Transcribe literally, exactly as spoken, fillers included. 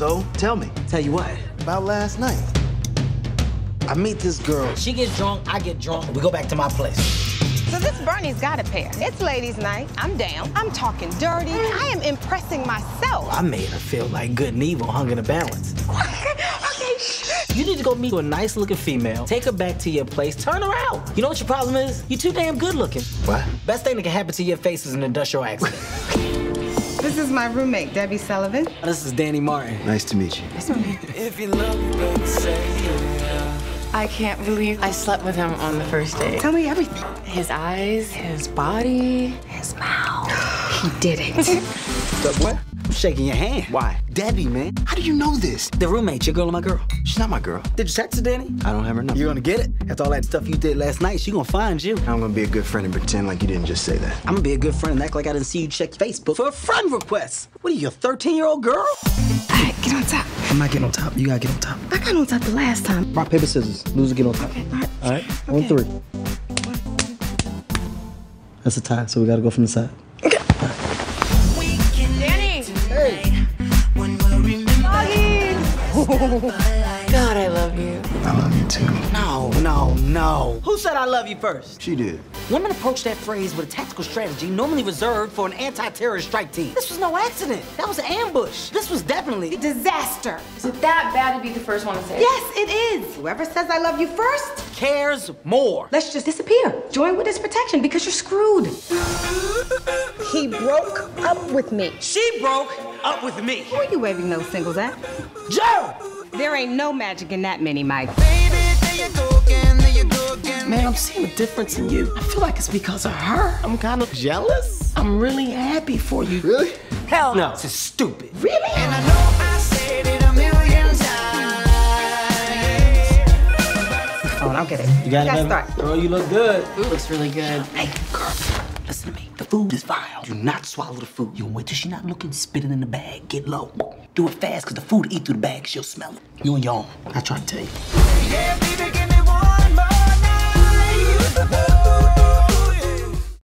So, tell me. Tell you what? About last night. I meet this girl. She gets drunk, I get drunk, and we go back to my place. So this Bernie's got a pair. It's ladies' night. I'm down. I'm talking dirty. I am impressing myself. I made her feel like good and evil hung in a balance. Okay, shh. You need to go meet a nice-looking female, take her back to your place, turn her out. You know what your problem is? You're too damn good-looking. What? Best thing that can happen to your face is an industrial accident. This is my roommate, Debbie Sullivan. This is Danny Martin. Nice to meet you. Nice to meet you. If you love me, baby, say yeah. I can't believe I slept with him on the first date. Tell me everything. His eyes, his body, his mouth. He did it. The what? I'm shaking your hand. Why? Debbie, man. How do you know this? The roommate, your girl and my girl. She's not my girl. Did you text her, Danny? I don't have her number. You're gonna get it? After all that stuff you did last night, she gonna find you. I'm gonna be a good friend and pretend like you didn't just say that. I'm gonna be a good friend and act like I didn't see you check Facebook for a friend request. What are you, a thirteen-year-old girl? All right, get on top. I'm not getting on top. You gotta get on top. I got on top the last time. Rock, paper, scissors. Loser, get on top. Okay, all right. All right, okay. On three. One, two. That's a tie, so we gotta go from the side. Okay. Danny! Hey! Doggies! God, I love you. I love you too. No, no, no. Who said I love you first? She did. Women approach that phrase with a tactical strategy normally reserved for an anti-terrorist strike team. This was no accident. That was an ambush. This was definitely a disaster. Is it that bad to be the first one to say it? Yes, it is. Whoever says I love you first cares more. Let's just disappear. Join witness protection because you're screwed. He broke up with me. She broke up with me. Who are you waving those singles at? Joe! There ain't no magic in that mini, Mike. Man, I'm seeing a difference in you. I feel like it's because of her. I'm kind of jealous. I'm really happy for you. Really? Hell no. This is stupid. Really? And I know I said it a million times. Oh, I don't get it. You got to start. Girl, you look good. Ooh. Looks really good. Hey, girl, listen to me. The food is vile. Do not swallow the food. You wait till she's not looking, spit it in the bag, get low. Do it fast, because the food eat through the bag, she'll smell it. You and your own. I try to tell you. Yeah, baby, give me one more night.